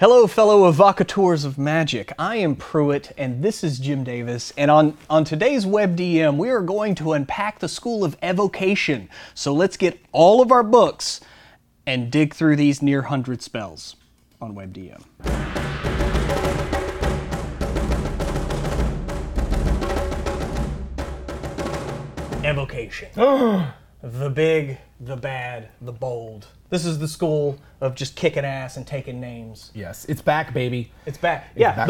Hello, fellow evocateurs of magic. I am Pruitt, and this is Jim Davis, and on today's WebDM, we are going to unpack the school of evocation. So let's get all of our books and dig through these near 100 spells on WebDM. Evocation. The big, the bad, the bold. This is the school of just kicking ass and taking names. Yes, it's back, baby. It's back. Yeah,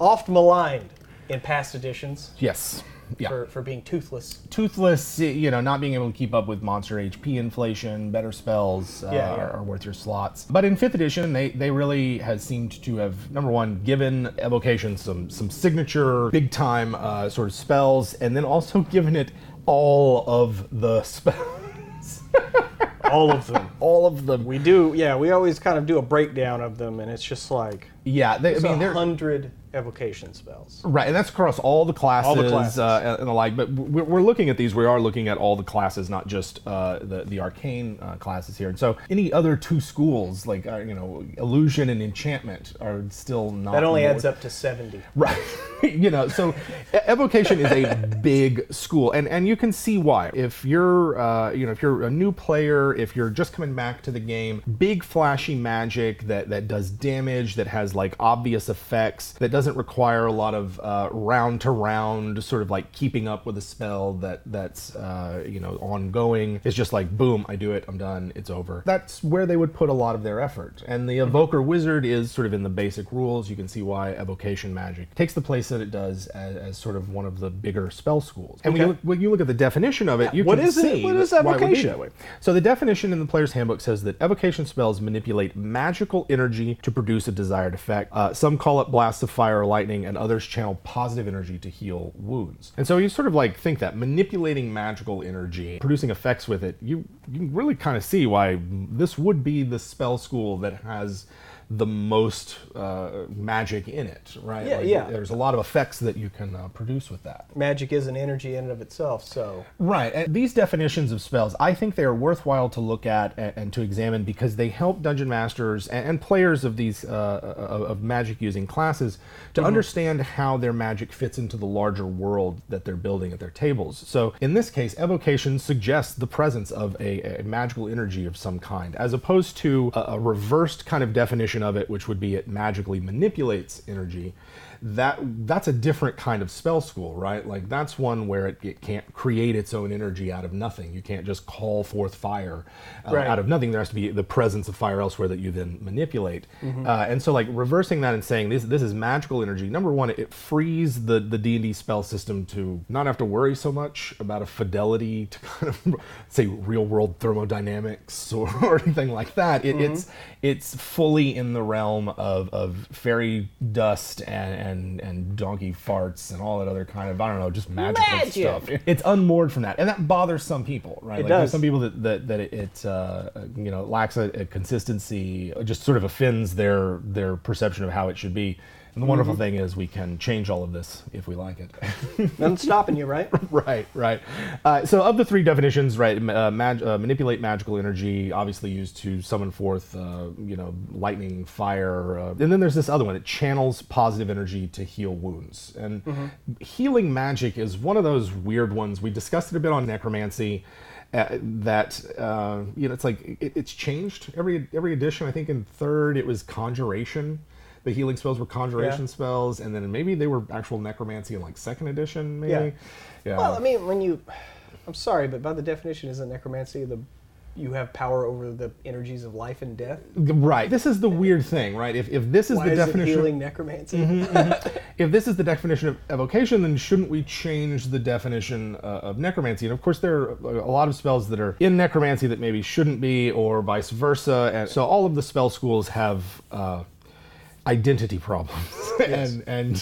oft maligned in past editions. Yes. Yeah. For being toothless. Toothless, you know, not being able to keep up with monster HP inflation, better spells are worth your slots. But in 5th edition, they really has seemed to have, number one, given Evocation some signature, big-time sort of spells, and then also given it all of the spells. All of them. All of them. We do, yeah, we always kind of do a breakdown of them, and it's just like... Yeah, there's 100 evocation spells. Right, and that's across all the classes. And the like, but we're looking at these, we are looking at all the classes, not just the arcane classes here. And so any other two schools, like, illusion and enchantment are still not... That only adds up to 70. Right, so evocation is a big school, and you can see why. If you're, if you're a new player, if you're just coming back to the game, big flashy magic that does damage, that has like obvious effects, that doesn't require a lot of round-to-round sort of like keeping up with a spell that's ongoing. It's just like, boom, I do it, I'm done, it's over. That's where they would put a lot of their effort. And the Evoker Wizard is sort of in the basic rules. You can see why evocation magic takes the place that it does as sort of one of the bigger spell schools. And when you look at the definition of it, you can see why it would be that way. So the definition in the Player's Handbook says that evocation spells manipulate magical energy to produce a desired effect. Some call it blasts of fire or lightning, and others channel positive energy to heal wounds. And so you sort of like think that manipulating magical energy, producing effects with it, you really kind of see why this would be the spell school that has the most magic in it, right? Yeah, There's a lot of effects that you can produce with that. Magic is an energy in and of itself, so... Right, and these definitions of spells, I think they are worthwhile to look at and to examine because they help dungeon masters and players of these of magic-using classes to understand how their magic fits into the larger world that they're building at their tables. So, in this case, evocation suggests the presence of a magical energy of some kind, as opposed to a reversed kind of definition of it, which would be it magically manipulates energy. That's a different kind of spell school, right? Like that's one where it can't create its own energy out of nothing. You can't just call forth fire out of nothing. There has to be the presence of fire elsewhere that you then manipulate. And so like reversing that and saying this is magical energy, number one, it frees the D&D spell system to not have to worry so much about a fidelity to kind of say real world thermodynamics or anything like that. It's fully in the realm of fairy dust and donkey farts and all that other kind of, I don't know, just magic stuff. It's unmoored from that. And that bothers some people, right? It does. There's some people that it lacks a consistency, just sort of offends their perception of how it should be. And the wonderful thing is we can change all of this if we like it. Nothing's stopping you, right? Right. So of the three definitions, right, manipulate magical energy, obviously used to summon forth, lightning, fire. And then there's this other one. It channels positive energy to heal wounds. And healing magic is one of those weird ones. We discussed it a bit on necromancy. It's like it's changed every edition. I think in 3rd it was conjuration. The healing spells were conjuration spells, and then maybe they were actual necromancy in like 2nd edition, maybe? Yeah. Well, I mean, I'm sorry, but by the definition, isn't necromancy you have power over the energies of life and death? Right. This is the weird thing, right? If this is the definition... Why is it healing necromancy? If this is the definition of evocation, then shouldn't we change the definition of necromancy? And of course, there are a lot of spells that are in necromancy that maybe shouldn't be, or vice versa. And so all of the spell schools have... identity problems. Yes. and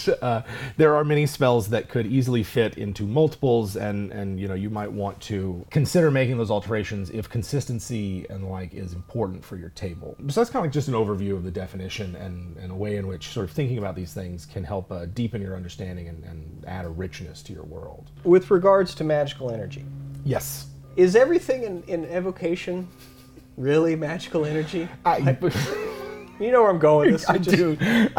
there are many spells that could easily fit into multiples and you might want to consider making those alterations if consistency and like is important for your table. So that's kind of like just an overview of the definition and a way in which sort of thinking about these things can help deepen your understanding and add a richness to your world. With regards to magical energy. Yes. Is everything in evocation Really? Magical energy? You know where I'm going with this. I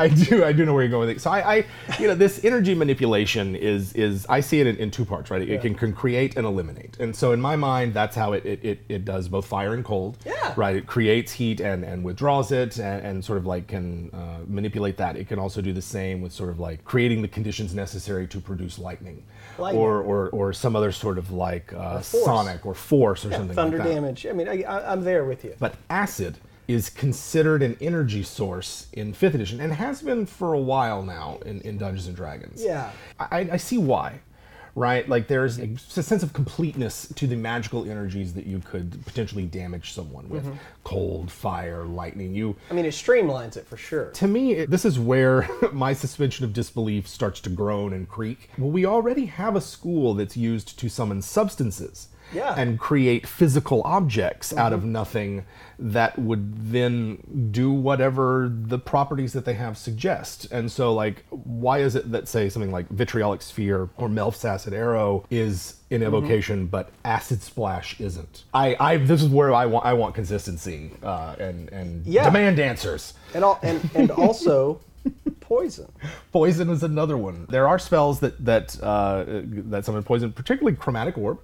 do know where you're going with it. So I this energy manipulation is I see it in two parts, right? It can create and eliminate. And so in my mind, that's how it does both fire and cold. Yeah. Right? It creates heat and withdraws it and sort of like can manipulate that. It can also do the same with sort of like creating the conditions necessary to produce lightning. Or some other sort of like sonic or force or something like that. Thunder damage. I mean, I'm there with you. But acid is considered an energy source in 5th edition and has been for a while now in Dungeons & Dragons. Yeah. I see why, right? Like there's a sense of completeness to the magical energies that you could potentially damage someone with. Mm-hmm. Cold, fire, lightning. It streamlines it for sure. To me, this is where my suspension of disbelief starts to groan and creak. Well, we already have a school that's used to summon substances. Yeah. And create physical objects out of nothing that would then do whatever the properties that they have suggest. And so, like, why is it that, say, something like vitriolic sphere or Melf's acid arrow is in Evocation, but acid splash isn't? This is where I want consistency and demand answers. And also... Poison. Poison is another one. There are spells that summon poison, particularly Chromatic Orb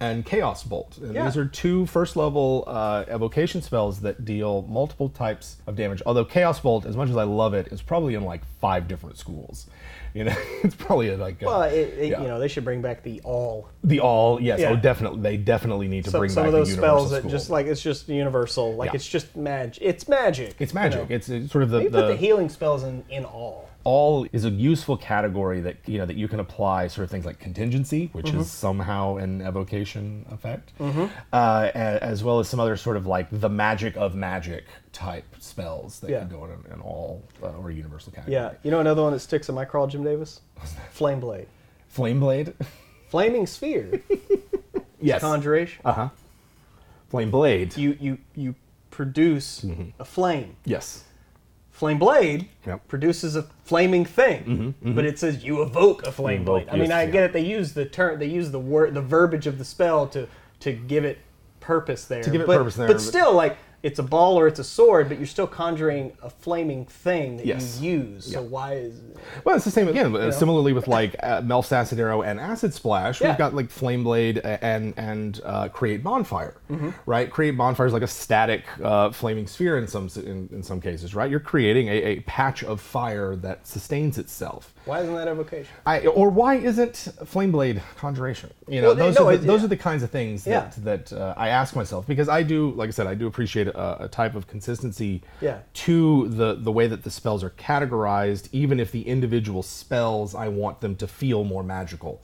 and Chaos Bolt. And these are two first-level evocation spells that deal multiple types of damage. Although Chaos Bolt, as much as I love it, is probably in like 5 different schools. You know, it's probably like. They should bring back the all. The all, yes. Yeah. Oh, definitely. They definitely need to bring back the universal school. Some of those spells that just like it's just universal. Like it's just magic. It's magic. It's magic. You know? It's sort of the. They put the healing spells in all. All is a useful category that that you can apply sort of things like contingency, which is somehow an evocation effect, as well as some other sort of like the magic of magic type spells that can go in an all or universal category. Yeah, another one that sticks in my crawl, Jim Davis? What's that? Flame Blade? Flaming Sphere. Yes. Conjuration. Uh-huh. Flame Blade. You produce a flame. Yes. Flame Blade produces a flaming thing, but it says you evoke a flame blade. I get it. They use the term, they use the word, the verbiage of the spell to give it purpose there. But still, like it's a ball or it's a sword, but you're still conjuring a flaming thing that you use. So why is? Well, it's the same again. Similarly, with like Melf's Acid Arrow and Acid Splash, we've got like Flame Blade and Create Bonfire. Right? Create Bonfire is like a static flaming sphere in some cases, right? You're creating a patch of fire that sustains itself. Why isn't that evocation? Or why isn't Flame Blade conjuration? Those are the kinds of things that I ask myself, because I do, like I said, I do appreciate a type of consistency to the way that the spells are categorized, even if the individual spells, I want them to feel more magical.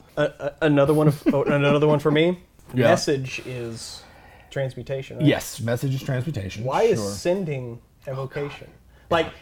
Another one for me. Yeah. Message is transmutation. Right? Yes, message is transmutation. Why is sending evocation?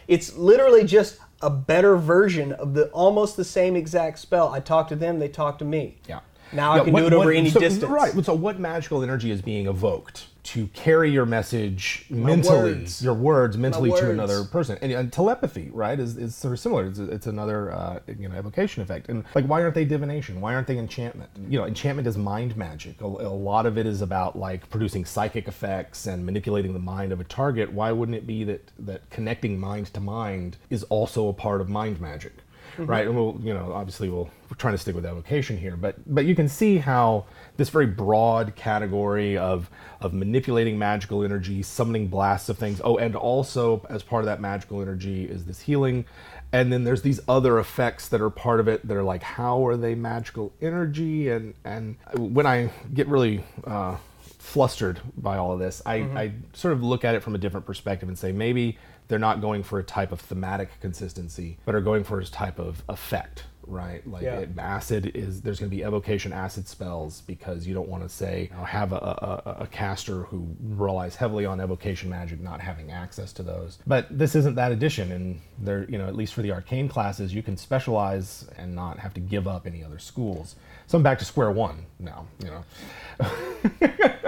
It's literally just a better version of the almost the same exact spell. I talk to them, they talk to me. Yeah. Now I can do it over any distance. Right. So what magical energy is being evoked to carry your message mentally to another person? And telepathy, right, is sort of similar. It's another evocation effect. And like, why aren't they divination? Why aren't they enchantment? Enchantment is mind magic. A lot of it is about like producing psychic effects and manipulating the mind of a target. Why wouldn't it be that connecting mind to mind is also a part of mind magic? Right, and we'll, obviously we're trying to stick with evocation here, but you can see how this very broad category of manipulating magical energy, summoning blasts of things, and also as part of that magical energy is this healing, and then there's these other effects that are part of it that are like, how are they magical energy? And when I get really flustered by all of this, I sort of look at it from a different perspective and say maybe they're not going for a type of thematic consistency, but are going for a type of effect, right? Like acid is, there's going to be evocation acid spells because you don't want to say, have a caster who relies heavily on evocation magic not having access to those. But this isn't that edition, and there, at least for the arcane classes, you can specialize and not have to give up any other schools. So I'm back to square one now,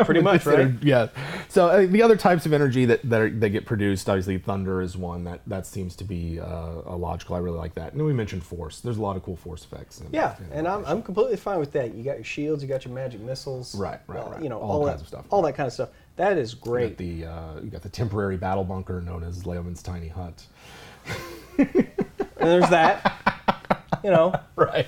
Pretty much, right? Yeah. So the other types of energy that get produced, obviously thunder is one that seems to be logical. I really like that. And we mentioned force. There's a lot of cool cool force effects. And, yeah, and I'm completely fine with that. You got your shields, you got your magic missiles, right. You know, all kinds of stuff, all that kind of stuff. That is great. You got the temporary battle bunker known as Leoman's Tiny Hut. And there's that. You know, right.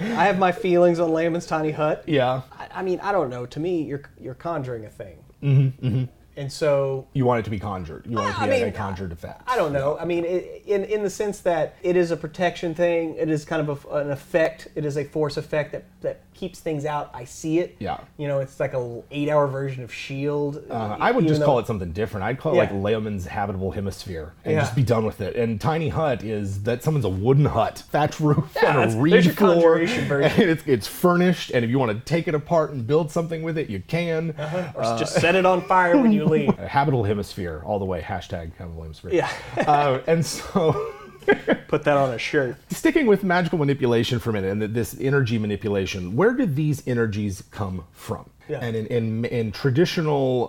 I have my feelings on Layman's Tiny Hut. Yeah. I mean, I don't know. To me, you're conjuring a thing. Mm-hmm, mm-hmm. And so... You want it to be conjured. You want it to be a conjured effect. I don't know. I mean, in the sense that it is a protection thing. It is kind of an effect. It is a force effect that keeps things out. I see it. Yeah. You know, it's like an 8-hour version of S.H.I.E.L.D. I would just call it something different. I'd call it like Layman's Habitable Hemisphere and just be done with it. And Tiny Hut is that someone's a wooden hut. Thatch roof on a reed floor. It's furnished. And if you want to take it apart and build something with it, you can. Uh-huh. Or just set it on fire when you Habitable Hemisphere, all the way. Hashtag Habitable Hemisphere. Yeah. And so... Put that on a shirt. Sticking with magical manipulation for a minute, and this energy manipulation, where did these energies come from? Yeah. And in traditional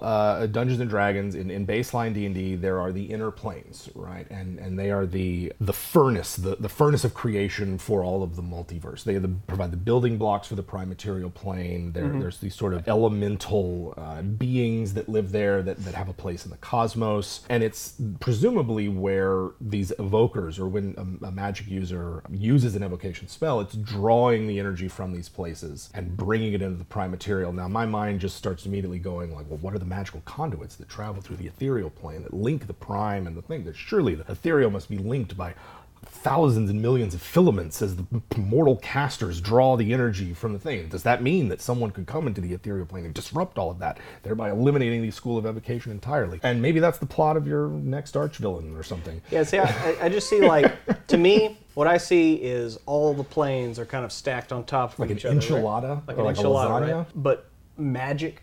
Dungeons and Dragons, in baseline D&D, there are the inner planes, right? And they are the furnace, the furnace of creation for all of the multiverse. They provide the building blocks for the prime material plane. There's these sort of elemental beings that live there that have a place in the cosmos. And it's presumably where these evokers, or when a magic user uses an evocation spell, it's drawing the energy from these places and bringing it into the prime material. Now, my mind just starts immediately going like, well, what are the magical conduits that travel through the ethereal plane that link the prime and the thing? That surely the ethereal must be linked by thousands and millions of filaments as the mortal casters draw the energy from the thing. Does that mean that someone could come into the ethereal plane and disrupt all of that, thereby eliminating the school of evocation entirely? And maybe that's the plot of your next archvillain or something. Yeah, see, I just see, like, to me, what I see is all the planes are kind of stacked on top of each other. Like an enchilada, right? But magic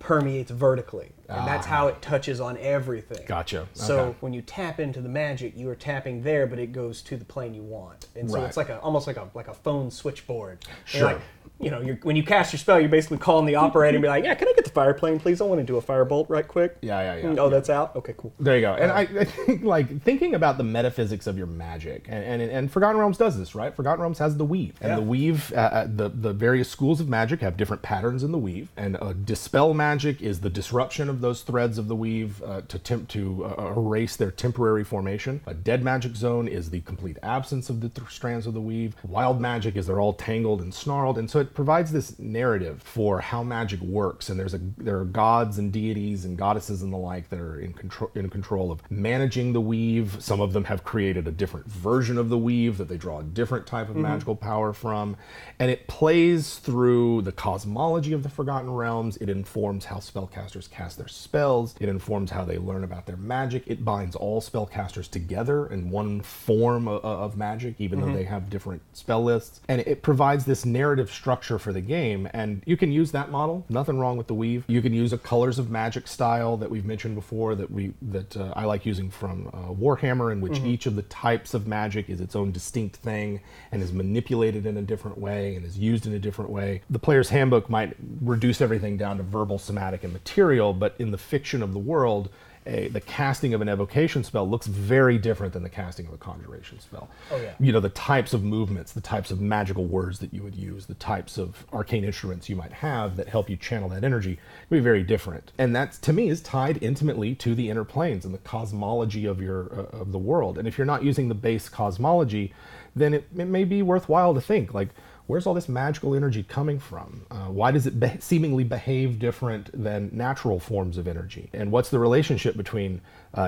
permeates vertically. And that's how it touches on everything. Gotcha. So when you tap into the magic, you are tapping there, but it goes to the plane you want. And so it's like almost like a phone switchboard. Sure. Like, you know, when you cast your spell, you're basically calling the operator and be like, yeah, can I get the fire plane, please? I want to do a firebolt right quick. Yeah. Oh, that's out? Okay, cool. There you go. And I think, like, thinking about the metaphysics of your magic, and Forgotten Realms does this, right? Forgotten Realms has the weave. And the weave, the various schools of magic have different patterns in the weave. And dispel magic is the disruption of those threads of the weave to erase their temporary formation. A dead magic zone is the complete absence of the strands of the weave. Wild magic is they're all tangled and snarled, and so it provides this narrative for how magic works. And there are gods and deities and goddesses and the like that are in control of managing the weave. Some of them have created a different version of the weave that they draw a different type of magical power from, and it plays through the cosmology of the Forgotten Realms. It informs how spellcasters cast their spells. It informs how they learn about their magic. It binds all spellcasters together in one form of magic, even though they have different spell lists. And it provides this narrative structure for the game. And you can use that model. Nothing wrong with the weave. You can use a colors of magic style that we've mentioned before that I like using from Warhammer, in which each of the types of magic is its own distinct thing and is manipulated in a different way and is used in a different way. The player's handbook might reduce everything down to verbal, somatic, and material, but in the fiction of the world, the casting of an evocation spell looks very different than the casting of a conjuration spell. Oh, yeah. You know, the types of movements, the types of magical words that you would use, the types of arcane instruments you might have that help you channel that energy would be very different. And that, to me, is tied intimately to the inner planes and the cosmology of your of the world. And if you're not using the base cosmology, then it may be worthwhile to think, like, where's all this magical energy coming from? Why does it seemingly behave different than natural forms of energy? And what's the relationship between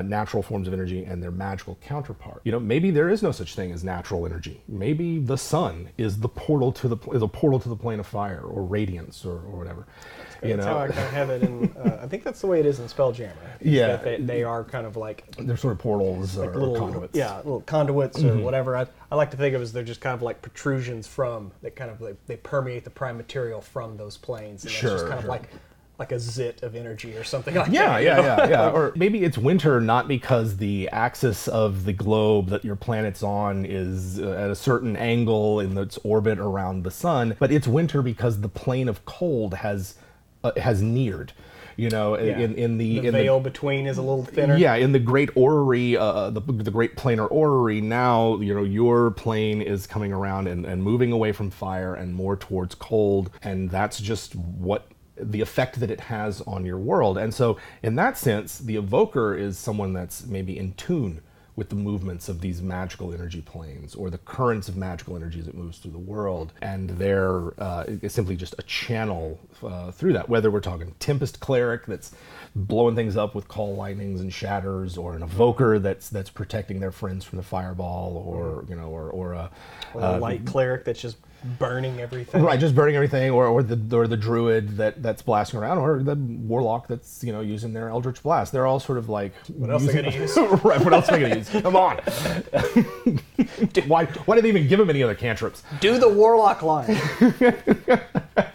natural forms of energy and their magical counterpart? You know, maybe there is no such thing as natural energy. Maybe the sun is the portal to the plane of fire, or radiance, or whatever. That's how I kind of have it in, I think that's the way it is in Spelljammer. Yeah. They are kind of like... They're sort of portals, like, or little conduits. Yeah, little conduits or whatever. I like to think of it as they're just kind of like protrusions from, that kind of, they permeate the prime material from those planes. And sure, it's just kind of like a zit of energy or something like that. Yeah. Or maybe it's winter not because the axis of the globe that your planet's on is at a certain angle in its orbit around the sun, but it's winter because the plane of cold has neared. you know, in the veil between is a little thinner. Yeah, in the great orrery, the great planar orrery, now, you know, your plane is coming around and moving away from fire and more towards cold, and that's just what the effect that it has on your world. And so in that sense, the evoker is someone that's maybe in tune with the movements of these magical energy planes or the currents of magical energy as it moves through the world. And they're simply just a channel through that, whether we're talking Tempest Cleric that's blowing things up with call lightnings and shatters, or an evoker that's protecting their friends from the fireball, or, you know, or a light cleric that's just burning everything. Right, just burning everything, or the druid that's blasting around, or the warlock that's, you know, using their Eldritch Blast. They're all sort of like, what else are they gonna use? Right, what else are they gonna use? Come on. Why did they even give him any other cantrips? Do the warlock line.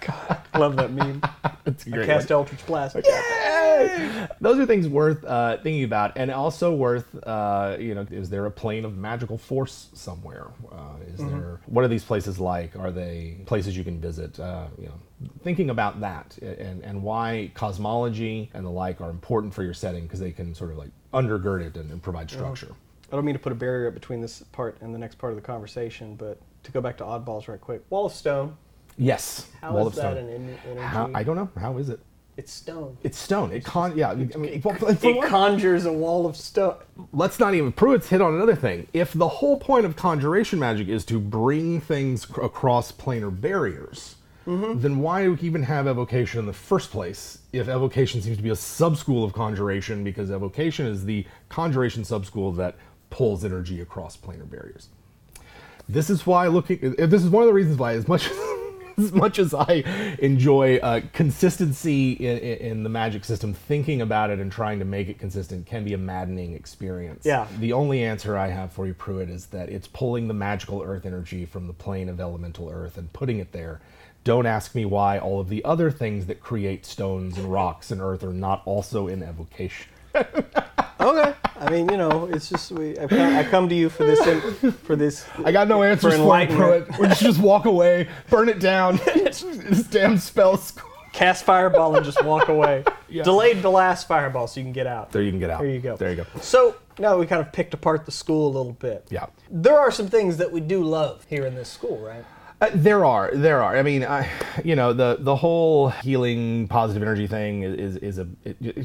God, I love that meme. It's a great cast Eldritch Blast. Yay! Those are things worth thinking about, and also worth, you know, is there a plane of magical force somewhere? Is there? What are these places like? Are they places you can visit? You know, thinking about that and why cosmology and the like are important for your setting, because they can sort of like undergird it and provide structure. Oh. I don't mean to put a barrier up between this part and the next part of the conversation, but to go back to oddballs right quick, Wall of Stone. Yes. How is that an energy? I don't know. How is it? It's stone. It's stone. It conjures a wall of stone. Let's not even... Pruitt's hit on another thing. If the whole point of conjuration magic is to bring things across planar barriers, then why do we even have evocation in the first place, if evocation seems to be a sub-school of conjuration, because evocation is the conjuration sub-school that pulls energy across planar barriers. This is why This is one of the reasons why, as much as I enjoy consistency in the magic system, thinking about it and trying to make it consistent can be a maddening experience. Yeah. The only answer I have for you, Pruitt, is that it's pulling the magical earth energy from the plane of elemental earth and putting it there. Don't ask me why all of the other things that create stones and rocks and earth are not also in evocation. Okay. I mean, you know, it's just I come to you for this. I got no answers for it. We just walk away, burn it down. This damn spell. Cast fireball and just walk away. Yeah. Delayed the last fireball so you can get out. There you go. So now we kind of picked apart the school a little bit. Yeah. There are some things that we do love here in this school, right? There are. I mean, you know, the whole healing positive energy thing is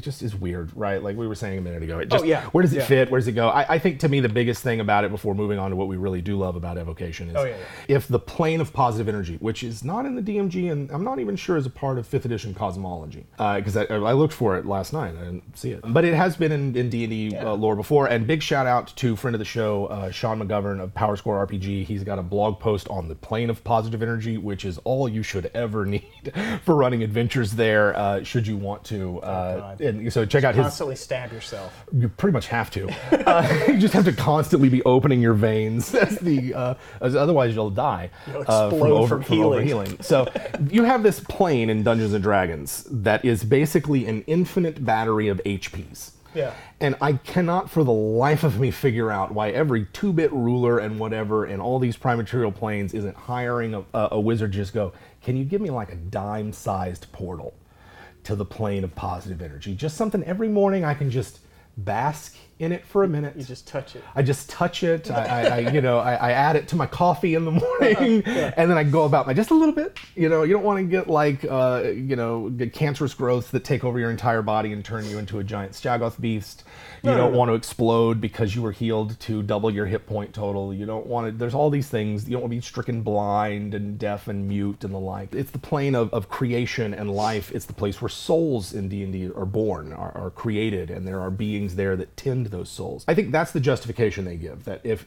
just is weird, right? Like we were saying a minute ago. Where does it fit? Where does it go? I think to me the biggest thing about it, before moving on to what we really do love about evocation, is if the plane of positive energy, which is not in the DMG, and I'm not even sure is a part of 5th edition cosmology, because I looked for it last night, I didn't see it, but it has been in D&D lore before. And big shout out to friend of the show, Sean McGovern of PowerScore RPG. He's got a blog post on the plane of positive energy, which is all you should ever need for running adventures there, should you want to. And so check out his... Constantly stab yourself. You pretty much have to. You just have to constantly be opening your veins, as otherwise you'll die. You'll explode from overhealing. So you have this plane in Dungeons & Dragons that is basically an infinite battery of HPs. Yeah. And I cannot for the life of me figure out why every 2-bit ruler and whatever and all these primaterial planes isn't hiring a wizard to just go, can you give me like a dime-sized portal to the plane of positive energy? Just something every morning I can just bask in it for a minute. You just touch it. I just touch it. I add it to my coffee in the morning, and then I go about my just a little bit. You know, you don't want to get like get cancerous growths that take over your entire body and turn you into a giant Stagoth beast. You don't want to explode because you were healed to double your hit point total. You don't want to. There's all these things. You don't want to be stricken blind and deaf and mute and the like. It's the plane of creation and life. It's the place where souls in D&D are born, are created, and there are beings there that tend those souls. I think that's the justification they give, that if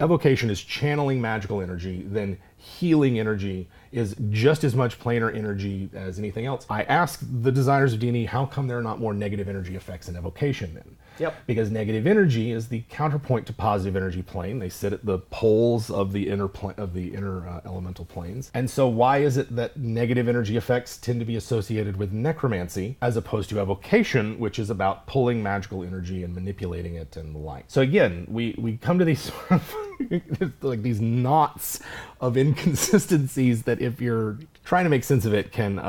evocation is channeling magical energy, then healing energy is just as much planar energy as anything else. I ask the designers of D&D, how come there are not more negative energy effects in evocation then? Yep. Because negative energy is the counterpoint to positive energy plane. They sit at the poles of the inner elemental planes. And so why is it that negative energy effects tend to be associated with necromancy as opposed to evocation, which is about pulling magical energy and manipulating it and the like? So again, we come to these sort of like these knots of inconsistencies that if you're trying to make sense of it can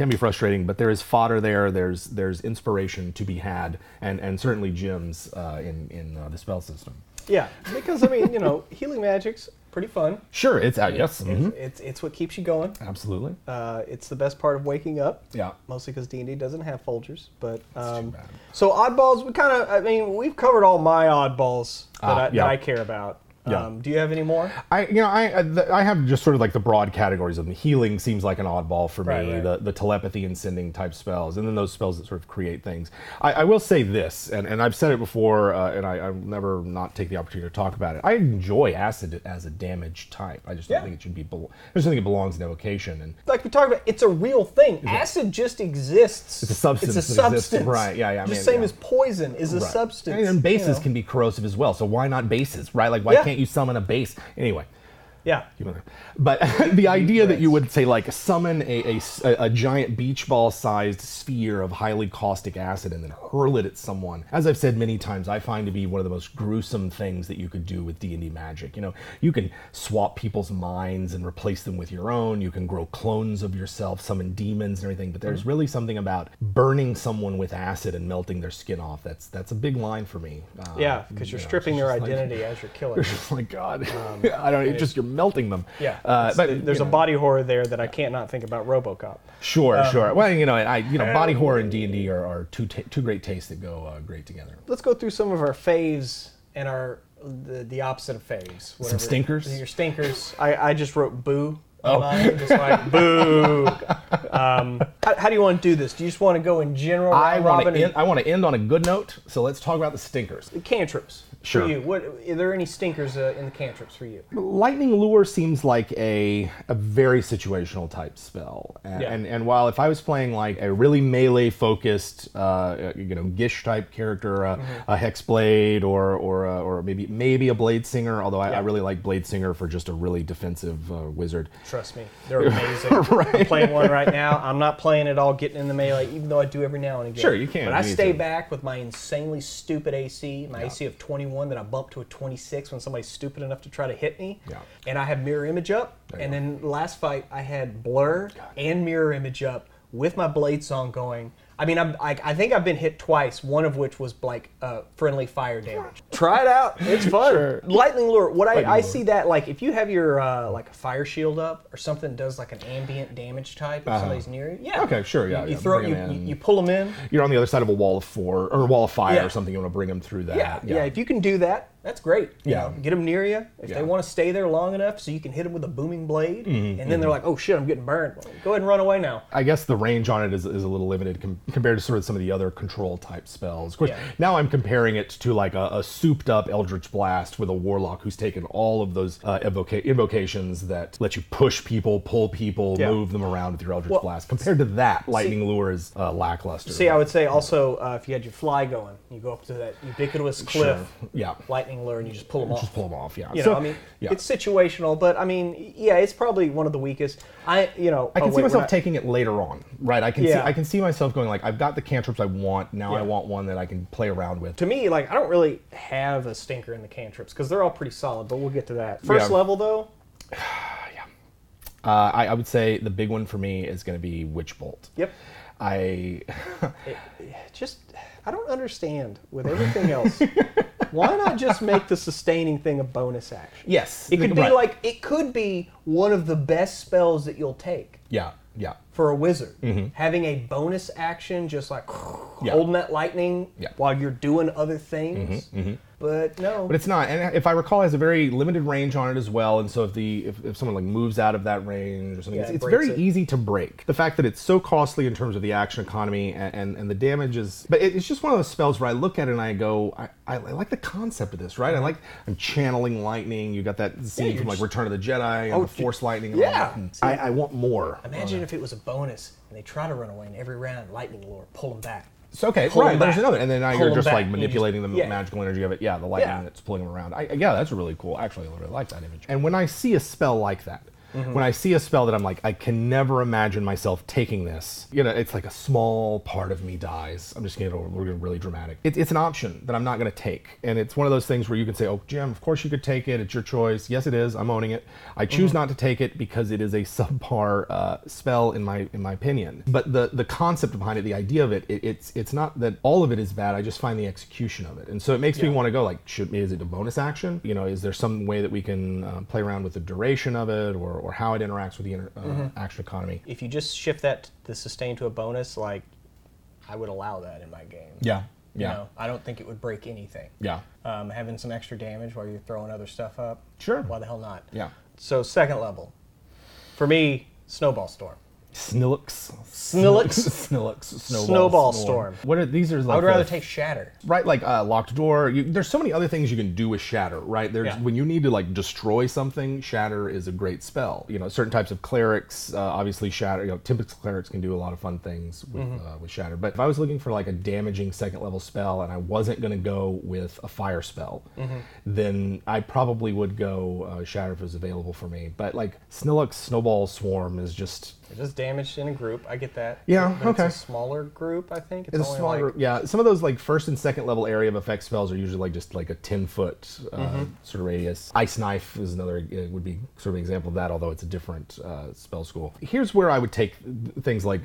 can be frustrating, but there is fodder there. There's inspiration to be had, and certainly Jim's in the spell system. Yeah, because I mean, you know, healing magic's pretty fun. Sure, it's yes. Mm-hmm. It's what keeps you going. Absolutely. It's the best part of waking up. Yeah. Mostly because D&D doesn't have Folgers, but too bad. So oddballs. We've covered all my oddballs that I care about. Yeah. Do you have any more? I have just sort of like the broad categories of them. Healing seems like an oddball for me. Right. The telepathy and sending type spells, and then those spells that sort of create things. I will say this, and I've said it before, and I'll never not take the opportunity to talk about it. I enjoy acid as a damage type. I just don't think it should be. I just think it belongs in evocation. And like we talked about, it's a real thing. Acid just exists. It's a substance. Right? Yeah, yeah. As poison is a substance. And bases can be corrosive as well. So why not bases? Right? Like why can't you summon a base? Anyway. Yeah. But the idea that you would say, like, summon a giant beach ball-sized sphere of highly caustic acid and then hurl it at someone, as I've said many times, I find to be one of the most gruesome things that you could do with D&D magic. You know, you can swap people's minds and replace them with your own. You can grow clones of yourself, summon demons and everything. But there's really something about burning someone with acid and melting their skin off. That's a big line for me. Because you're stripping their identity as you're killing. You're just like, God, I don't know, it's just your melting them. Yeah. But there's a body horror there that I can't not think about RoboCop. Sure. Well, body horror and D&D are two great tastes that go great together. Let's go through some of our faves and the opposite of faves. Whatever. Some stinkers? Your stinkers. I just wrote boo. Oh. Just like, boo. How do you want to do this? Do you just want to go in general? I want to end on a good note, so let's talk about the stinkers. The cantrips. Sure. For you, are there any stinkers in the cantrips for you? Lightning Lure seems like a very situational type spell, and while if I was playing like a really melee focused, Gish type character, a Hexblade or maybe a Bladesinger, although I really like Bladesinger for just a really defensive wizard. Trust me, they're amazing. Right. I'm playing one right now. I'm not playing at all, getting in the melee, even though I do every now and again. Sure, you can. But I stay back with my insanely stupid AC, AC of 21 that I bumped to a 26 when somebody's stupid enough to try to hit me. Yeah. And I have mirror image up. And then last fight, I had blur and mirror image up with my blade song going. I mean, I think I've been hit twice, one of which was like friendly fire damage. Try it out. It's fun. Sure. Lightning Lure. I see that, like, if you have your like a fire shield up or something that does like an ambient damage type if somebody's near you. Yeah. Okay, sure. Yeah. You pull them in. You're on the other side of a wall of fire or something. You want to bring them through that. Yeah. If you can do that, that's great. You know, get them near you. If they want to stay there long enough so you can hit them with a booming blade, and then they're like, oh shit, I'm getting burned. Well, go ahead and run away now. I guess the range on it is a little limited compared to sort of some of the other control type spells. Of course, now I'm comparing it to like a souped up Eldritch Blast with a Warlock who's taken all of those invocations that let you push people, pull people, move them around with your Eldritch Blast. Compared to that, Lightning Lure is lackluster. I would say also if you had your fly going, you go up to that ubiquitous cliff. Sure. Yeah. Lightning Lure and you just pull them off. Yeah. It's situational, but I mean, it's probably one of the weakest. I can see myself taking it later on, right? I can see myself going like, I've got the cantrips I want now. I want one that I can play around with. To me, like, I don't really have a stinker in the cantrips because they're all pretty solid. But we'll get to that. First level though. I would say the big one for me is going to be Witch Bolt. Yep. I don't understand with everything else. Why not just make the sustaining thing a bonus action? Yes. It could be one of the best spells that you'll take. Yeah. For a wizard. Mm-hmm. Having a bonus action just like holding that lightning while you're doing other things. Mm-hmm. But no. But it's not. And if I recall, it has a very limited range on it as well. And so if someone like moves out of that range or something, it's very easy to break. The fact that it's so costly in terms of the action economy and the damage is... But it's just one of those spells where I look at it and I go, I like the concept of this, right? I'm channeling lightning. You got that scene from like Return of the Jedi and the Force lightning. And all that. I want more. Imagine if it was a bonus and they try to run away and every round, Lightning Lure, pull them back. So, there's another. And then you're just like manipulating the magical energy of it. Yeah, the lightning that's pulling them around. That's really cool. Actually, I really like that image. And when I see a spell like that, Mm-hmm. When I see a spell that I'm like, I can never imagine myself taking this, you know, it's like a small part of me dies. I'm just going to get really dramatic. It's an option that I'm not going to take. And it's one of those things where you can say, oh, Jim, of course you could take it. It's your choice. Yes, it is. I'm owning it. I choose not to take it because it is a subpar spell in my opinion. But the concept behind it, the idea of it, it's not that all of it is bad. I just find the execution of it. And so it makes me want to go like, is it a bonus action? You know, is there some way that we can play around with the duration of it or how it interacts with the action economy? If you just shift that, the sustain to a bonus, like I would allow that in my game. Yeah. Yeah. You know, I don't think it would break anything. Yeah. Having some extra damage while you're throwing other stuff up. Sure. Why the hell not? Yeah. So second level. For me, Snowball Storm. Snowball Storm. What are these? Are like I would rather take Shatter. Right, like Locked Door. There's so many other things you can do with Shatter, right? When you need to like destroy something, Shatter is a great spell. You know, certain types of clerics, obviously Shatter. You know, typical clerics can do a lot of fun things with Shatter. But if I was looking for like a damaging second level spell, and I wasn't going to go with a fire spell, then I probably would go Shatter if it was available for me. But like Snowball Swarm is just. It does damage in a group. I get that. Yeah, but okay. It's a smaller group, I think. It's only a smaller group, yeah. Some of those like first and second level area of effect spells are usually like just like a 10-foot sort of radius. Ice Knife is another, would be sort of an example of that, although it's a different spell school. Here's where I would take things like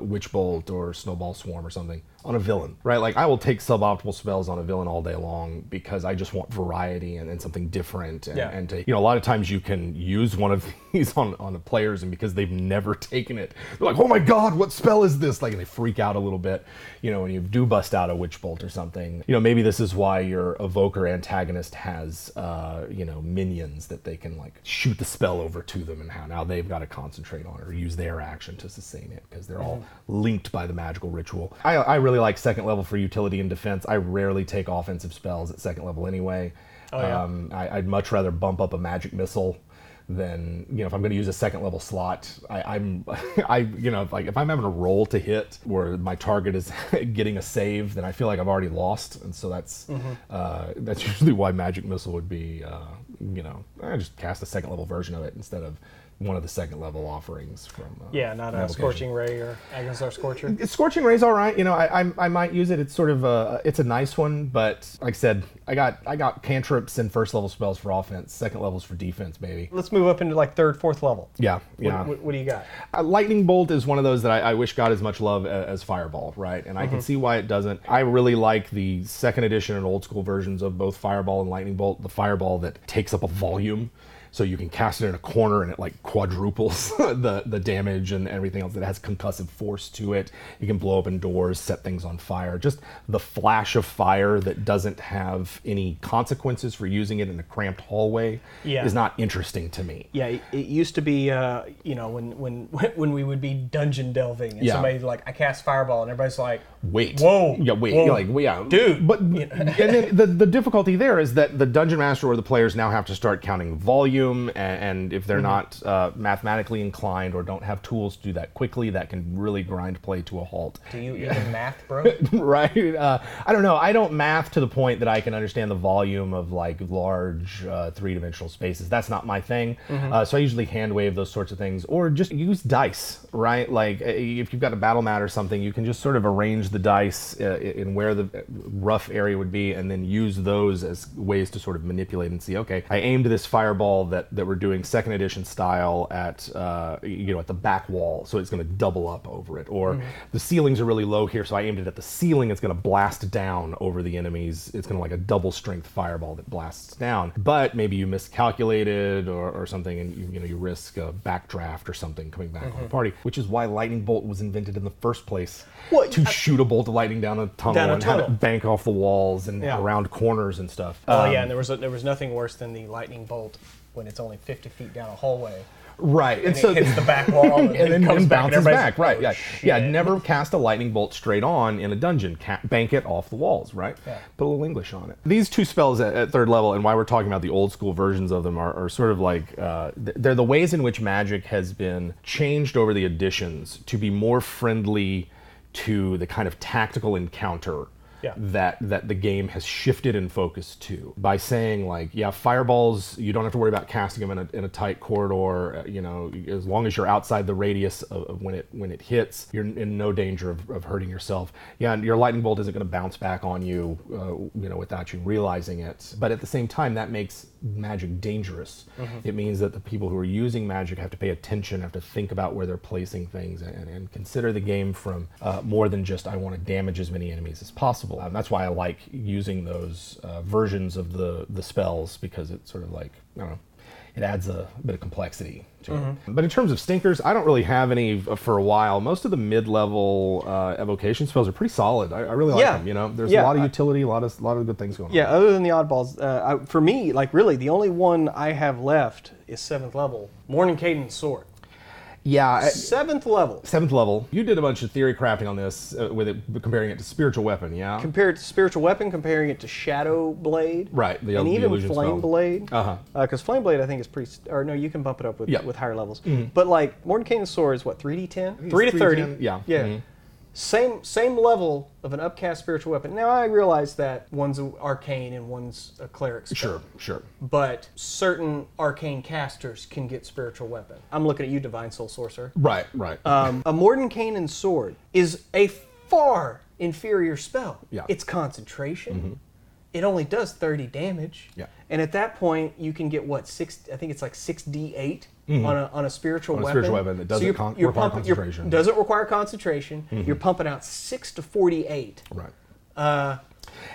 Witch Bolt or Snowball Swarm or something on a villain, right? Like I will take suboptimal spells on a villain all day long because I just want variety and something different. And, and to, you know, a lot of times you can use one of these on the players, and because they've never taken it, they're like, oh my god, what spell is this? Like, and they freak out a little bit, you know, when you do bust out a Witch Bolt or something. You know, maybe this is why your evoker antagonist has you know, minions that they can like shoot the spell over to them, and how now they've got to concentrate on it or use their action to sustain it because they're all linked by the magical ritual. I really like second level for utility and defense. I rarely take offensive spells at second level anyway. I'd much rather bump up a magic missile than, you know, if I'm going to use a second level slot, I'm you know, like if I'm having a roll to hit where my target is getting a save, then I feel like I've already lost, and so that's usually why magic missile would be, you know, I just cast a second level version of it instead of one of the second level offerings from not a Scorching Ray or Agnesar Scorcher. Scorching Ray's all right, you know. I might use it. It's sort of a nice one, but like I said, I got cantrips and first level spells for offense, second levels for defense, baby. Let's move up into like third, fourth level. Yeah. What do you got? Lightning Bolt is one of those that I wish got as much love as Fireball, right? And I can see why it doesn't. I really like the second edition and old school versions of both Fireball and Lightning Bolt. The Fireball that takes up a volume. So you can cast it in a corner and it like quadruples the damage and everything else. That has concussive force to it. You can blow open doors, set things on fire. Just the flash of fire that doesn't have any consequences for using it in a cramped hallway is not interesting to me. Yeah, it used to be, you know, when we would be dungeon delving and somebody's like, I cast Fireball, and everybody's like, wait. Whoa. Yeah, wait. Whoa. You're like, well, yeah. Dude. But and then the difficulty there is that the dungeon master or the players now have to start counting volume. And if they're not mathematically inclined or don't have tools to do that quickly, that can really grind play to a halt. Do you even math, bro? Right? I don't know. I don't math to the point that I can understand the volume of like large three-dimensional spaces. That's not my thing. So I usually hand wave those sorts of things, or just use dice, right? Like if you've got a battle mat or something, you can just sort of arrange the dice in where the rough area would be, and then use those as ways to sort of manipulate and see, okay, I aimed this fireball that we're doing second edition style at you know, at the back wall, so it's going to double up over it, or the ceilings are really low here, so I aimed it at the ceiling, it's going to blast down over the enemies, it's going to like a double strength fireball that blasts down. But maybe you miscalculated or something, and you risk a backdraft or something coming back on the party, which is why Lightning Bolt was invented in the first place, to shoot a bolt of lightning down a tunnel and have it bank off the walls and around corners and stuff. And there was nothing worse than the Lightning Bolt when it's only 50 feet down a hallway. Right. And so it hits the back wall and then bounces back. Right. Yeah. Yeah. Never cast a lightning bolt straight on in a dungeon. Bank it off the walls, right? Yeah. Put a little English on it. These two spells at third level, and why we're talking about the old school versions of them, are sort of like, they're the ways in which magic has been changed over the editions to be more friendly to the kind of tactical encounter that the game has shifted in focus to, by saying like, yeah, fireballs, you don't have to worry about casting them in a tight corridor, you know, as long as you're outside the radius of when it hits, you're in no danger of hurting yourself. Yeah, and your lightning bolt isn't going to bounce back on you, you know, without you realizing it. But at the same time, that makes magic dangerous. Mm-hmm. It means that the people who are using magic have to pay attention, have to think about where they're placing things, and consider the game from more than just, I want to damage as many enemies as possible. That's why I like using those versions of the spells, because it's sort of like, I don't know, it adds a bit of complexity to mm-hmm. it. But in terms of stinkers, I don't really have any for a while. Most of the mid-level evocation spells are pretty solid. I really like them. You know, there's a lot of utility, a lot of good things going on. Yeah, other than the oddballs, for me, like really, the only one I have left is 7th level, Morning Cadence Sword. Yeah. 7th level. 7th level. You did a bunch of theory crafting on this with it, comparing it to Spiritual Weapon, yeah? Compared to Spiritual Weapon, comparing it to Shadow Blade. Right. And even Flame Blade. Uh-huh. Because Flame Blade, I think, is pretty... Or no, you can bump it up with higher levels. Mm-hmm. But like, Morning Caden's Sword is what, 3d10? 3 to 30. 10. Yeah. Yeah. Mm-hmm. Same level of an upcast spiritual weapon. Now, I realize that one's an arcane and one's a cleric spell. Sure. But certain arcane casters can get spiritual weapon. I'm looking at you, Divine Soul Sorcerer. Right. A Mordenkainen's Sword is a far inferior spell. Yeah. It's concentration. Mm-hmm. It only does 30 damage. Yeah. And at that point, you can get what, 6d8 mm-hmm. on a spiritual weapon. That doesn't require concentration. Doesn't require concentration. Mm-hmm. You're pumping out 6 to 48. Right.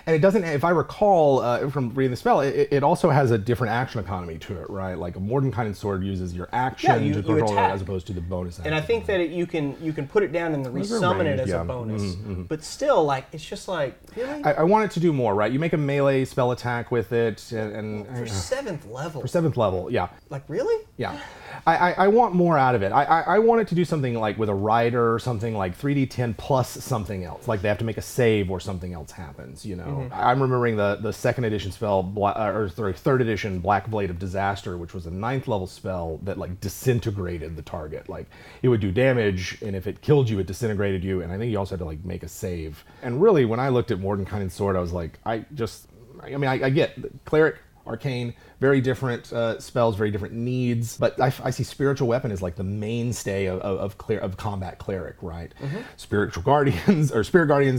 And it doesn't, if I recall from reading the spell, it also has a different action economy to it, right? Like a Mordenkainen's Sword uses your action to control it as opposed to the bonus action. And I think that you can put it down and then resummon it as a bonus. Mm-hmm. But still, like, it's just like, really? I want it to do more, right? You make a melee spell attack with it. and for 7th level. For 7th level, yeah. Like, really? Yeah. I want more out of it. I want it to do something like with a rider or something, like 3d10 plus something else. Like they have to make a save or something else happens, you know? Mm-hmm. I'm remembering the 2nd edition spell, or 3rd edition Black Blade of Disaster, which was a 9th level spell that like disintegrated the target. Like it would do damage, and if it killed you, it disintegrated you, and I think you also had to like make a save. And really, when I looked at Mordenkainen's Sword, I was like, I get cleric, arcane, very different spells, very different needs, but I see spiritual weapon as like the mainstay of combat cleric, right? Mm-hmm. Spirit guardians,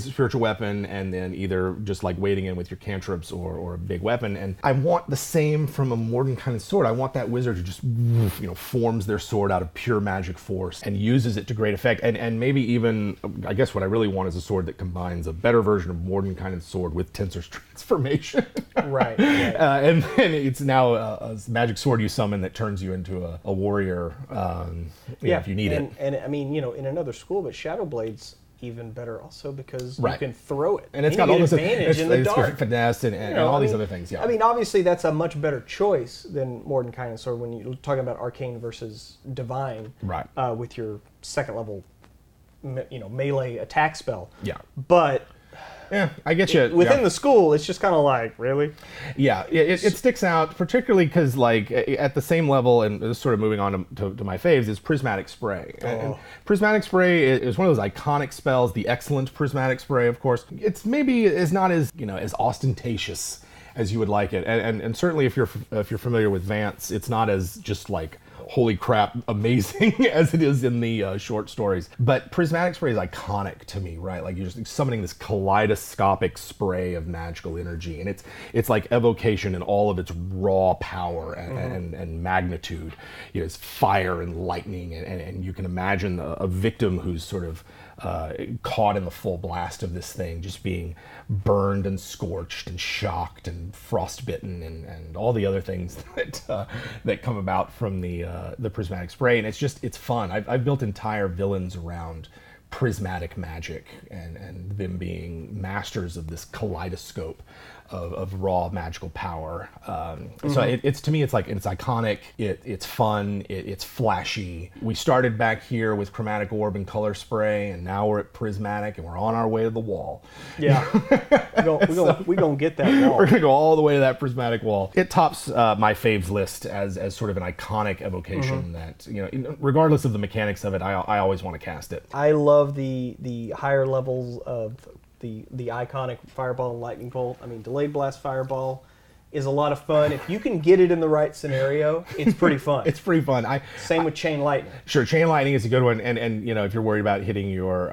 spiritual weapon, and then either just like wading in with your cantrips or a big weapon. And I want the same from a Mordenkainen's Sword. I want that wizard who just, you know, forms their sword out of pure magic force and uses it to great effect. And maybe even, I guess what I really want is a sword that combines a better version of Mordenkainen's Sword with Tensor's transformation. Right. And then it's now a magic sword you summon that turns you into a warrior if you need it. And I mean, you know, in another school, but Shadow Blade's even better also because you can throw it. And it's got all this advantage in the dark. It's finesse and all these other things, yeah. I mean, obviously that's a much better choice than Mordenkainen's Sword when you're talking about arcane versus divine with your 2nd level, you know, melee attack spell. Yeah. But... yeah, I get you. Within the school, it's just kind of like, really? Yeah, it sticks out, particularly because, like, at the same level, and this is sort of moving on to my faves, is Prismatic Spray. Oh. And Prismatic Spray is one of those iconic spells, the excellent Prismatic Spray, of course. It's maybe is not as, you know, as ostentatious as you would like it. And certainly if you're familiar with Vance, it's not as just like, holy crap, amazing as it is in the short stories. But Prismatic Spray is iconic to me, right? Like you're just summoning this kaleidoscopic spray of magical energy, and it's like evocation in all of its raw power and magnitude. You know, it's fire and lightning, and you can imagine a victim who's sort of caught in the full blast of this thing, just being burned and scorched and shocked and frostbitten and all the other things that come about from the prismatic spray. And it's fun. I've built entire villains around prismatic magic and them being masters of this kaleidoscope of raw magical power. So it's to me, it's like, it's iconic, it's fun, it's flashy. We started back here with Chromatic Orb and Color Spray, and now we're at Prismatic, and we're on our way to the wall. Yeah, we're going to get that wall. We're going to go all the way to that Prismatic wall. It tops my faves list as sort of an iconic evocation that, you know, regardless of the mechanics of it, I always want to cast it. I love the higher levels of the iconic fireball and lightning bolt. I mean, delayed blast fireball is a lot of fun. If you can get it in the right scenario, it's pretty fun. It's pretty fun. Same with chain lightning. Sure, chain lightning is a good one, and you know, if you're worried about hitting your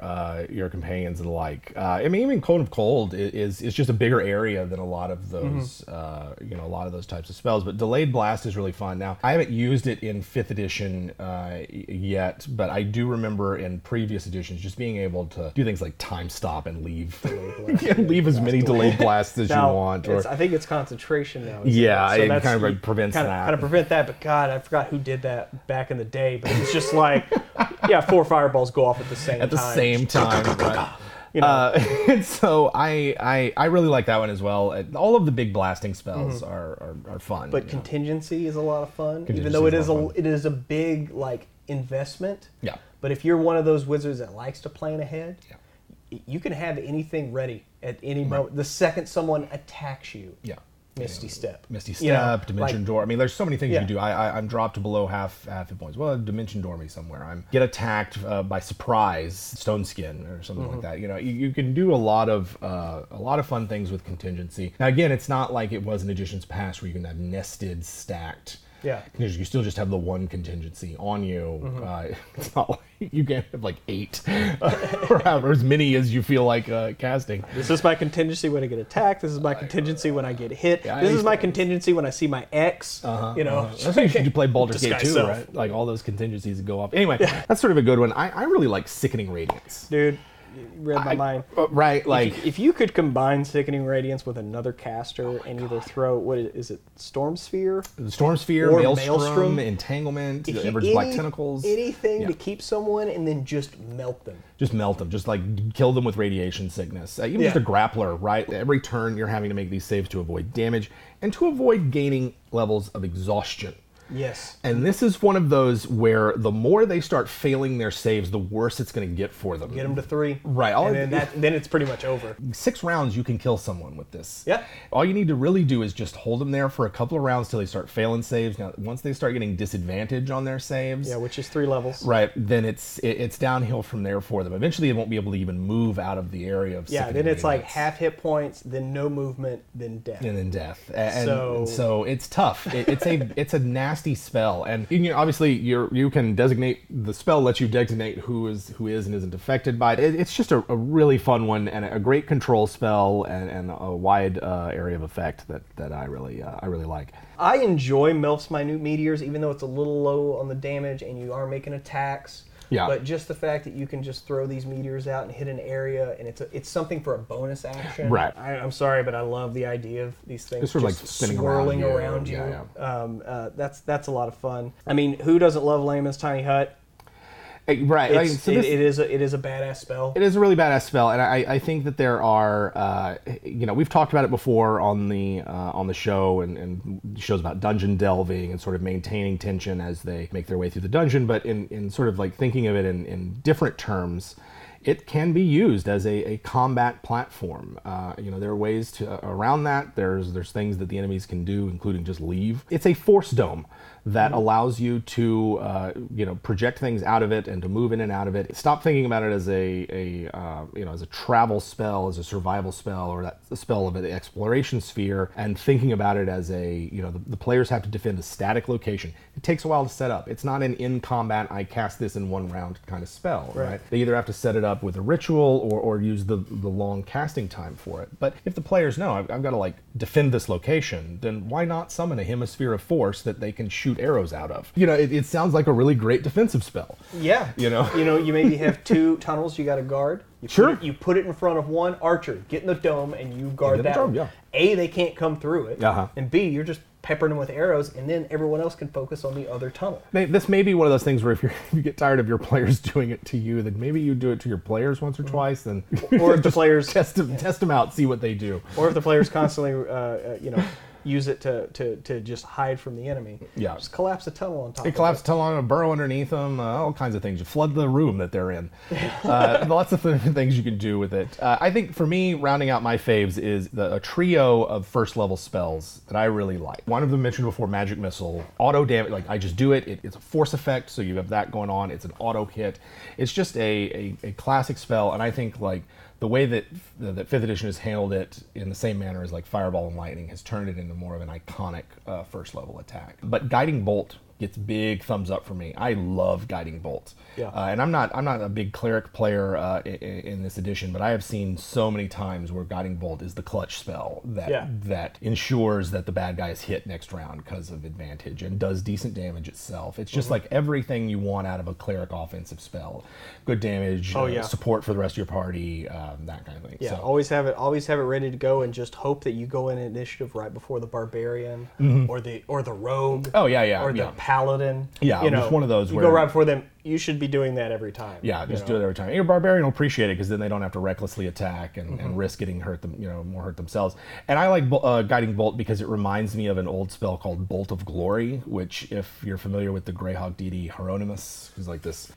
companions and the like. I mean, even Cone of Cold is just a bigger area than a lot of those a lot of those types of spells. But delayed blast is really fun. Now, I haven't used it in 5th edition yet, but I do remember in previous editions just being able to do things like time stop and leave leave as many delayed blasts as you want. Or I think it's concentration. Now, yeah, so it kind of prevents that. Kind of prevent that, but God, I forgot who did that back in the day. But it's just like, yeah, 4 fireballs go off at the same time. At the same time, right? You know. And so I really like that one as well. All of the big blasting spells are fun. But contingency is a lot of fun, even though it is a big like investment. Yeah. But if you're one of those wizards that likes to plan ahead, you can have anything ready at any moment. The second someone attacks you, Misty Step, you know, Dimension Door. I mean, there's so many things you do. I'm dropped below half hit points. Well, Dimension Door me somewhere. I'm get attacked by surprise, Stone Skin or something like that. You know, you can do a lot of fun things with contingency. Now, again, it's not like it was in editions past where you can have nested, stacked. Yeah, you still just have the one contingency on you. It's not like you can't have like 8 or however as many as you feel like casting. This is my contingency when I get attacked. This is my contingency when I get hit. This is my contingency when I see my ex. You know, that's why you play Baldur's Gate 2, right? Like all those contingencies go off. Anyway, that's sort of a good one. I really like Sickening Radiance, dude. You read my mind. Right, like... If you could combine Sickening Radiance with another caster and either throw... What is it? Storm Sphere? Storm Sphere, Maelstrom, Entanglement, Black Tentacles. Anything to keep someone and then just melt them. Just like kill them with radiation sickness. Even just a grappler, right? Every turn you're having to make these saves to avoid damage and to avoid gaining levels of exhaustion. Yes. And this is one of those where the more they start failing their saves, the worse it's going to get for them. Get them to 3. Right. Then it's pretty much over. 6 rounds, you can kill someone with this. Yeah. All you need to really do is just hold them there for a couple of rounds till they start failing saves. Now, once they start getting disadvantage on their saves... Yeah, which is 3 levels. Right. Then it's downhill from there for them. Eventually, they won't be able to even move out of the area of... Yeah, then it's like half hit points, then no movement, then death. And then death. And so it's tough. It's a nasty spell, and you know, obviously you can designate the spell. Lets you designate who is and isn't affected by it. It's just a really fun one and a great control spell and a wide area of effect that I really like. I enjoy Melf's Minute Meteors, even though it's a little low on the damage and you are making attacks. Yeah. But just the fact that you can just throw these meteors out and hit an area, and it's something for a bonus action. Right. I'm sorry, but I love the idea of these things just like swirling around you. Yeah. That's a lot of fun. I mean, who doesn't love Layman's Tiny Hut? Right. Like, so it is a badass spell. It is a really badass spell, and I think that there are we've talked about it before on the show and shows about dungeon delving and sort of maintaining tension as they make their way through the dungeon, but in sort of like thinking of it in different terms. It can be used as a combat platform. There are ways to around that. There's things that the enemies can do, including just leave. It's a force dome that allows you to project things out of it and to move in and out of it. Stop thinking about it as a travel spell, as a survival spell, or that the spell of the exploration sphere, and thinking about it as the players have to defend a static location. It takes a while to set up. It's not an in combat I cast this in one round kind of spell, right? They either have to set it up with a ritual or use the long casting time for it. But if the players know I've got to like defend this location, then why not summon a hemisphere of force that they can shoot arrows out of? You know, it sounds like a really great defensive spell. Yeah. You know, you maybe have 2 tunnels you got to guard. You put it in front of one archer, get in the dome, and you guard that. Dome, yeah. A, they can't come through it, and B, you're just peppering them with arrows, and then everyone else can focus on the other tunnel. This may be one of those things where if you get tired of your players doing it to you, then maybe you do it to your players once or twice, then or if the players test them out, see what they do. Or if the players constantly, use it to just hide from the enemy. Yeah. Just collapse a tunnel on top. Collapse a tunnel on them, burrow underneath them, all kinds of things. You flood the room that they're in. Lots of things you can do with it. I think for me, rounding out my faves is a trio of first level spells that I really like. One of them mentioned before, Magic Missile. Auto damage, like I just do it. It's a force effect, so you have that going on. It's an auto hit. It's just a classic spell, and I think like the way that that 5th edition has handled it in the same manner as like Fireball and Lightning has turned it into more of an iconic first level attack. But Guiding Bolt gets big thumbs up for me. I love Guiding Bolt. Yeah. And I'm not a big cleric player in this edition, but I have seen so many times where Guiding Bolt is the clutch spell that ensures that the bad guy is hit next round because of advantage and does decent damage itself. It's just like everything you want out of a cleric offensive spell. Good damage, support for the rest of your party, that kind of thing. Yeah, so always have it ready to go, and just hope that you go in initiative right before the barbarian or the rogue. Oh yeah. Or the paladin. Yeah, you know, just one of those. You go right before them. You should be doing that every time. Yeah, just do it every time. Your barbarian will appreciate it because then they don't have to recklessly attack and risk getting hurt more hurt themselves. And I like Guiding Bolt because it reminds me of an old spell called Bolt of Glory, which, if you're familiar with the Greyhawk deity Hieronymus, who's like this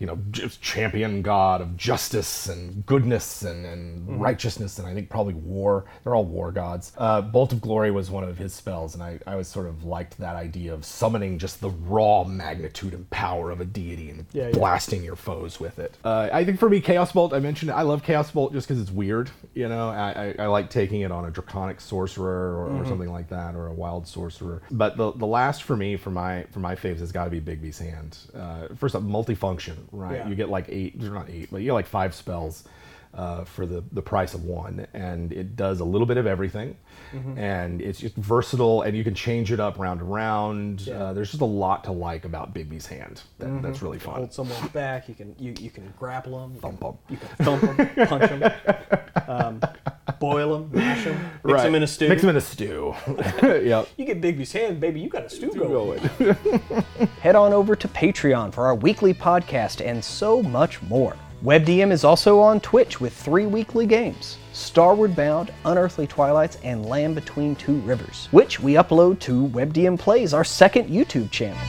champion god of justice and goodness and righteousness and I think probably war. They're all war gods. Bolt of Glory was one of his spells, and I always sort of liked that idea of summoning just the raw magnitude and power of a deity and blasting your foes with it. I think for me, Chaos Bolt, I mentioned it. I love Chaos Bolt just because it's weird. I like taking it on a Draconic Sorcerer or something like that, or a Wild Sorcerer. But the last for my faves has got to be Bigby's Hand. First up, multifunction, right? Yeah. You get like you get like 5 spells for the price of 1, and it does a little bit of everything, and it's just versatile, and you can change it up round to round. There's just a lot to like about Bigby's Hand. That's really fun. You can hold someone back. You can grapple them. You can thump them. Punch them. Boil them. Mash them. Mix them in a stew. Yep. You get Bigby's Hand, baby. You got a stew going. Head on over to Patreon for our weekly podcast and so much more. WebDM is also on Twitch with 3 weekly games, Starward Bound, Unearthly Twilights, and Land Between Two Rivers, which we upload to WebDM Plays, our second YouTube channel.